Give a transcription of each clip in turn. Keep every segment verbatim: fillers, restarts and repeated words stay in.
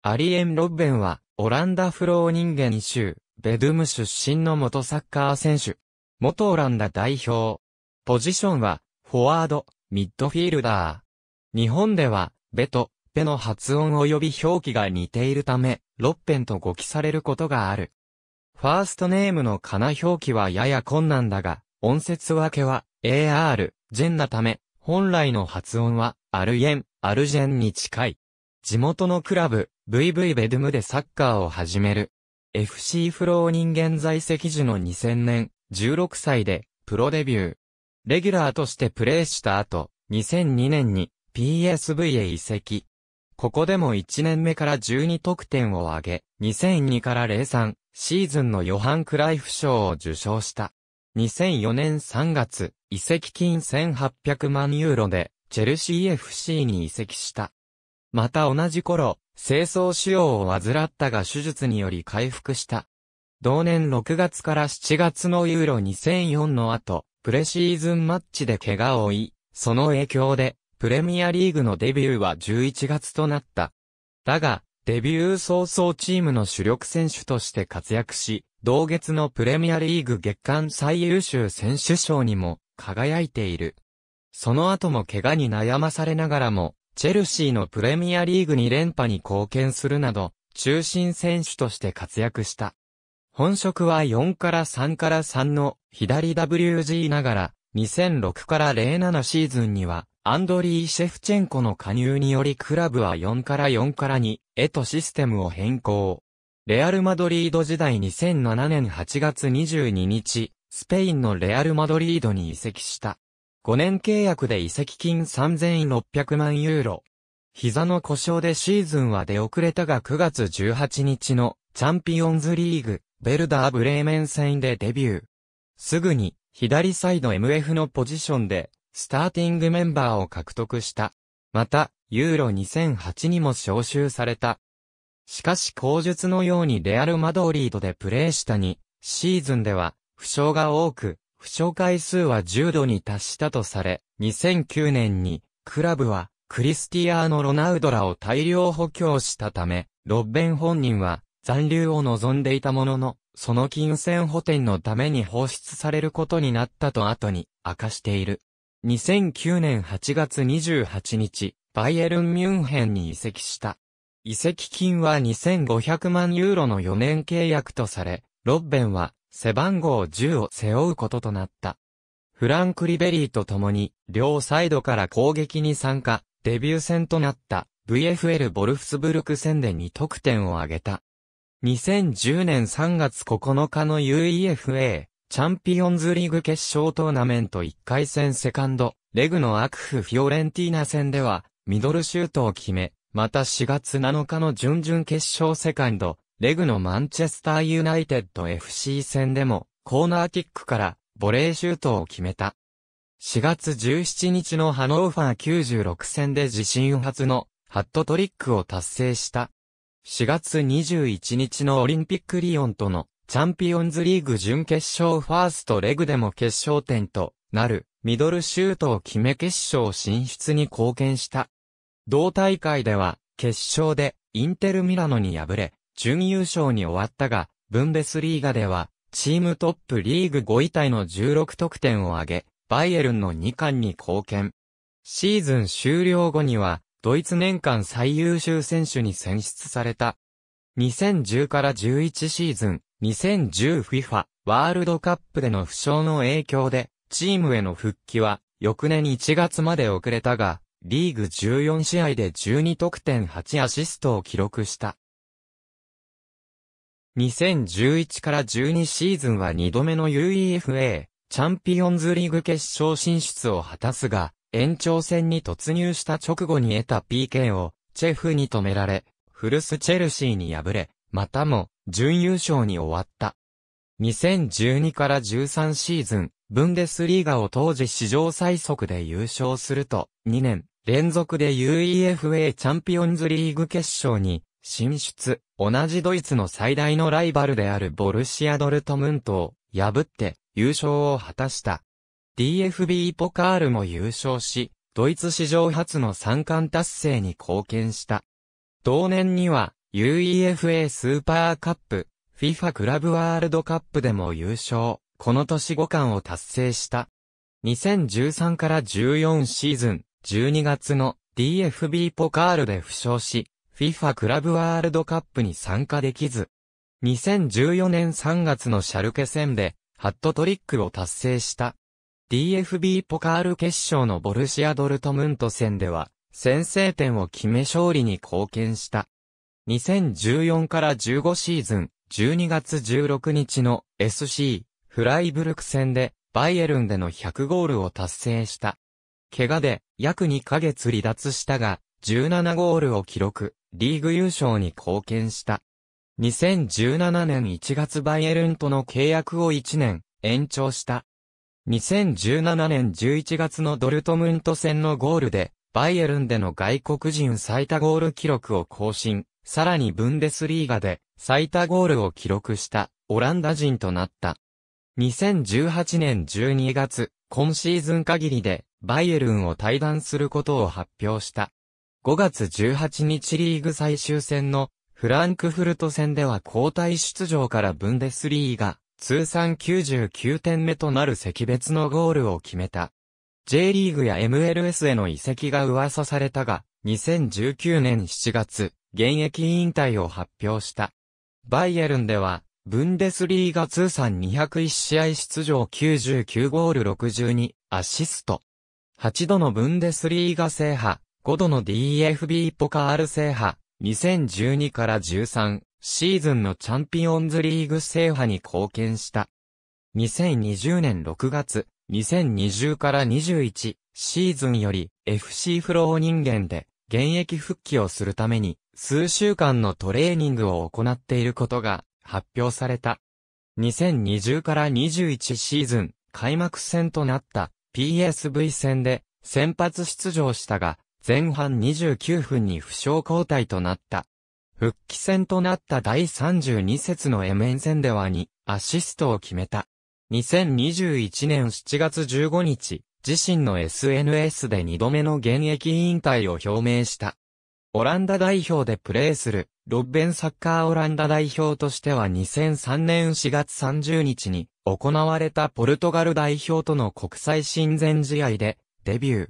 アリエン・ロッベンは、オランダフローニンゲン州、ベドゥム出身の元サッカー選手。元オランダ代表。ポジションは、フォワード、ミッドフィールダー。日本では、ベと、ペの発音及び表記が似ているため、ロッベンと語記されることがある。ファーストネームのカナ表記はやや困難だが、音節分けは、エーアール、ジェンなため、本来の発音は、アルエン、アルジェンに近い。地元のクラブ、ブイブイ ベドゥムでサッカーを始める。エフシー フローニンゲン在籍時のにせんねん、じゅうろくさいで、プロデビュー。レギュラーとしてプレーした後、にせんにねんに ピーエスブイ へ移籍。ここでもいちねんめからじゅうにとくてんを挙げ、にせんにからゼロさんシーズンのヨハン・クライフ賞を受賞した。にせんよねんさんがつ、移籍金せんはっぴゃくまんユーロで、チェルシー エフシー に移籍した。また同じ頃、精巣腫瘍を患ったが手術により回復した。同年ろくがつからしちがつのユーロにせんよんの後、プレシーズンマッチで怪我を負い、その影響で、プレミアリーグのデビューはじゅういちがつとなった。だが、デビュー早々チームの主力選手として活躍し、同月のプレミアリーグ月間最優秀選手賞にも輝いている。その後も怪我に悩まされながらも、チェルシーのプレミアリーグに連覇に貢献するなど、中心選手として活躍した。本職はよんからさんからさんの左 ダブリュージー ながら、にせんろくからゼロななシーズンには、アンドリー・シェフチェンコの加入によりクラブはよんからよんからにへとシステムを変更。レアル・マドリード時代にせんななねんはちがつにじゅうににち、スペインのレアル・マドリードに移籍した。ごねん契約で移籍金さんぜんろっぴゃくまんユーロ。膝の故障でシーズンは出遅れたがくがつじゅうはちにちのチャンピオンズリーグ、ヴェルダー・ブレーメン戦でデビュー。すぐに左サイド エムエフ のポジションで、スターティングメンバーを獲得した。また、ユーロにせんはちにも招集された。しかし口述のようにレアル・マドリードでプレーしたに、シーズンでは、負傷が多く、負傷回数はじゅうどに達したとされ、にせんきゅうねんに、クラブは、クリスティアーノ・ロナウドらを大量補強したため、ロッベン本人は、残留を望んでいたものの、その金銭補填のために放出されることになったと後に、明かしている。にせんきゅうねんはちがつにじゅうはちにち、バイエルン・ミュンヘンに移籍した。移籍金はにせんごひゃくまんユーロのよねん契約とされ、ロッベンは背番号じゅうを背負うこととなった。フランク・リベリーと共に、両サイドから攻撃に参加、デビュー戦となった ブイエフエル ボルフスブルク戦でにとくてんを挙げた。にせんじゅうねんさんがつここのかの UEFA。チャンピオンズリーグ決勝トーナメントいっかいせんセカンド、レグのアクフ・フィオレンティーナ戦では、ミドルシュートを決め、またしがつなのかの準々決勝セカンド、レグのマンチェスターユナイテッド エフシー 戦でも、コーナーキックから、ボレーシュートを決めた。しがつじゅうしちにちのハノーファーきゅうじゅうろく戦で自身初の、ハットトリックを達成した。しがつにじゅういちにちのオリンピックリヨンとの、チャンピオンズリーグ準決勝ファーストレグでも決勝点となるミドルシュートを決め決勝進出に貢献した。同大会では決勝でインテルミラノに敗れ準優勝に終わったがブンデスリーガではチームトップリーグごいタイのじゅうろくとくてんを挙げバイエルンのにかんに貢献。シーズン終了後にはドイツ年間最優秀選手に選出された。にせんじゅうからじゅういちシーズン。にせんじゅう フィファ ワールドカップでの負傷の影響でチームへの復帰は翌年いちがつまで遅れたがリーグじゅうよんしあいでじゅうにとくてんはちアシストを記録した。にせんじゅういちからじゅうにシーズンはにどめの UEFA チャンピオンズリーグ決勝進出を果たすが延長戦に突入した直後に得た ピーケー をチェフに止められ古巣チェルシーに敗れまたも準優勝に終わった。にせんじゅうにからじゅうさんシーズン、ブンデスリーガを当時史上最速で優勝すると、にねんれんぞくで UEFA チャンピオンズリーグ決勝に進出、同じドイツの最大のライバルであるボルシア・ドルトムントを破って優勝を果たした。ディーエフビー ポカールも優勝し、ドイツ史上初のさんかん達成に貢献した。同年には、UEFA スーパーカップ、FIFA クラブワールドカップでも優勝、この年ごかんを達成した。にせんじゅうさんからじゅうよんシーズン、じゅうにがつの ディーエフビー ポカールで負傷し、FIFA クラブワールドカップに参加できず、にせんじゅうよねんさんがつのシャルケ戦で、ハットトリックを達成した。ディーエフビー ポカール決勝のボルシア・ドルトムント戦では、先制点を決め勝利に貢献した。にせんじゅうよんからじゅうごシーズン、じゅうにがつじゅうろくにちの エスシー フライブルク戦で、バイエルンでのひゃくゴールを達成した。怪我で約にかげつ離脱したが、じゅうななゴールを記録、リーグ優勝に貢献した。にせんじゅうななねんいちがつバイエルンとの契約をいちねん延長した。にせんじゅうななねんじゅういちがつのドルトムント戦のゴールで、バイエルンでの外国人最多ゴール記録を更新、さらにブンデスリーガで最多ゴールを記録したオランダ人となった。にせんじゅうはちねんじゅうにがつ、今シーズン限りでバイエルンを退団することを発表した。ごがつじゅうはちにちリーグ最終戦のフランクフルト戦では交代出場からブンデスリーガ、通算きゅうじゅうきゅうてんめとなる惜別のゴールを決めた。J リーグや エムエルエス への移籍が噂されたが、にせんじゅうきゅうねんしちがつ、現役引退を発表した。バイエルンでは、ブンデスリーガ通算にひゃくいち試合出場きゅうじゅうきゅうゴールろくじゅうにアシスト。はちどのブンデスリーガ制覇、ごどの ディーエフビー ポカール制覇。にせんじゅうにからじゅうさんシーズンのチャンピオンズリーグ制覇に貢献した。にせんにじゅうねんろくがつ、にせんにじゅうからにじゅういちシーズンより エフシー フロー人間で現役復帰をするために数週間のトレーニングを行っていることが発表された。にせんにじゅうからにじゅういちシーズン開幕戦となった ピーエスブイ 戦で先発出場したが、前半にじゅうきゅうふんに負傷交代となった。復帰戦となった第さんじゅうに節の エムエヌ 戦ではにアシストを決めた。にせんにじゅういちねんしちがつじゅうごにち、自身の エスエヌエス でにどめの現役引退を表明した。オランダ代表でプレーする、ロッベンサッカーオランダ代表としてはにせんさんねんしがつさんじゅうにちに行われたポルトガル代表との国際親善試合でデビュー。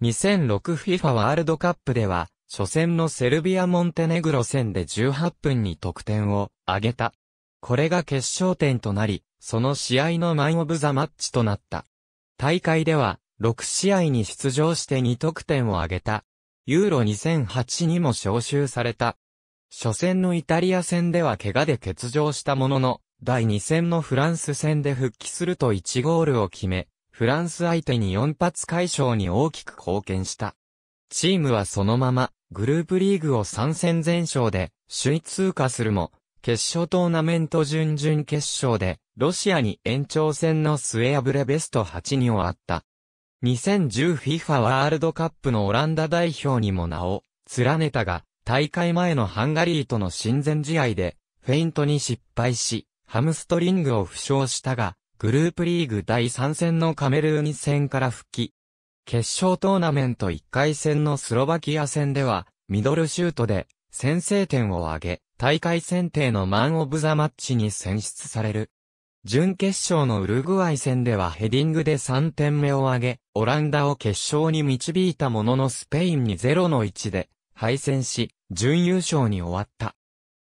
にせんろく FIFA ワールドカップでは、初戦のセルビア・モンテネグロ戦でじゅうはっぷんに得点を挙げた。これが決勝点となり、その試合のマン・オブ・ザ・マッチとなった。大会では、ろく試合に出場してに得点を挙げた。ユーロにせんはちにも招集された。初戦のイタリア戦では怪我で欠場したものの、だいに戦のフランス戦で復帰するといちゴールを決め、フランス相手によん発快勝に大きく貢献した。チームはそのままグループリーグをさん戦全勝で首位通過するも、決勝トーナメント準々決勝でロシアに延長戦の末敗れベストはちに終わった。にせんじゅう FIFA ワールドカップのオランダ代表にも名を連ねたが、大会前のハンガリーとの親善試合でフェイントに失敗し、ハムストリングを負傷したが、グループリーグ第さん戦のカメルーニ戦から復帰。決勝トーナメントいっかい戦のスロバキア戦では、ミドルシュートで先制点を挙げ、大会選定のマン・オブ・ザ・マッチに選出される。準決勝のウルグアイ戦ではヘディングでさんてんめを挙げ、オランダを決勝に導いたもののスペインに ゼロのいち で敗戦し、準優勝に終わった。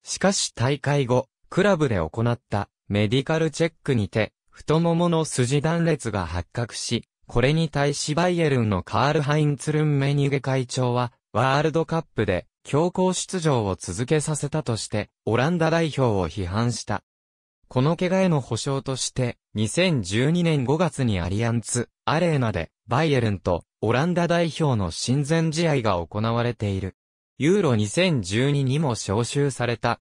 しかし大会後、クラブで行ったメディカルチェックにて、太ももの筋断裂が発覚し、これに対しバイエルンのカール・ハインツルンメニュゲ会長は、ワールドカップで強行出場を続けさせたとして、オランダ代表を批判した。この怪我への補償として、にせんじゅうにねんごがつにアリアンツ・アレーナで、バイエルンとオランダ代表の親善試合が行われている。ユーロにせんじゅうににも招集された。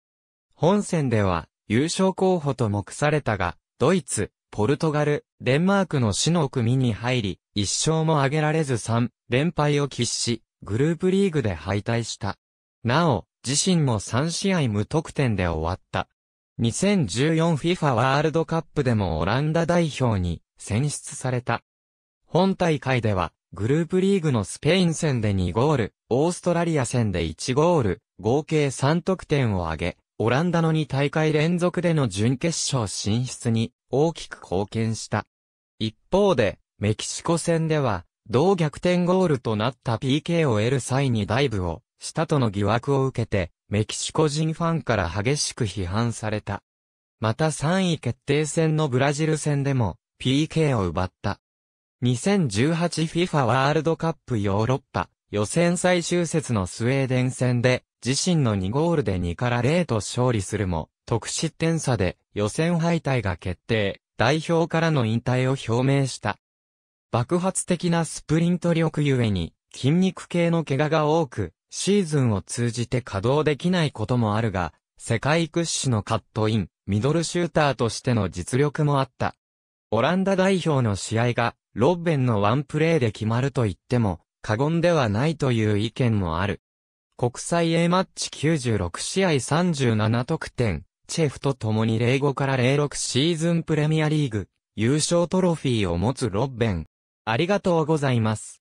本戦では、優勝候補と目されたが、ドイツ、ポルトガル、デンマークの死の組に入り、いち勝も挙げられずさん連敗を喫し、グループリーグで敗退した。なお、自身もさん試合無得点で終わった。にせんじゅうよん FIFA ワールドカップでもオランダ代表に選出された。本大会では、グループリーグのスペイン戦でにゴール、オーストラリア戦でいちゴール、合計さんとくてんを挙げ、オランダのにたいかい連続での準決勝進出に大きく貢献した。一方で、メキシコ戦では、同逆転ゴールとなった ピーケー を得る際にダイブをしたとの疑惑を受けて、メキシコ人ファンから激しく批判された。またさんい決定戦のブラジル戦でも ピーケー を奪った。にせんじゅうはち フィファ ワールドカップヨーロッパ予選最終節のスウェーデン戦で自身のにゴールでにからゼロと勝利するも得失点差で予選敗退が決定、代表からの引退を表明した。爆発的なスプリント力ゆえに筋肉系の怪我が多く、シーズンを通じて稼働できないこともあるが、世界屈指のカットイン、ミドルシューターとしての実力もあった。オランダ代表の試合が、ロッベンのワンプレーで決まると言っても、過言ではないという意見もある。国際 A マッチきゅうじゅうろくしあいさんじゅうななとくてん、チェフと共にゼロごからゼロろくシーズンプレミアリーグ、優勝トロフィーを持つロッベン。ありがとうございます。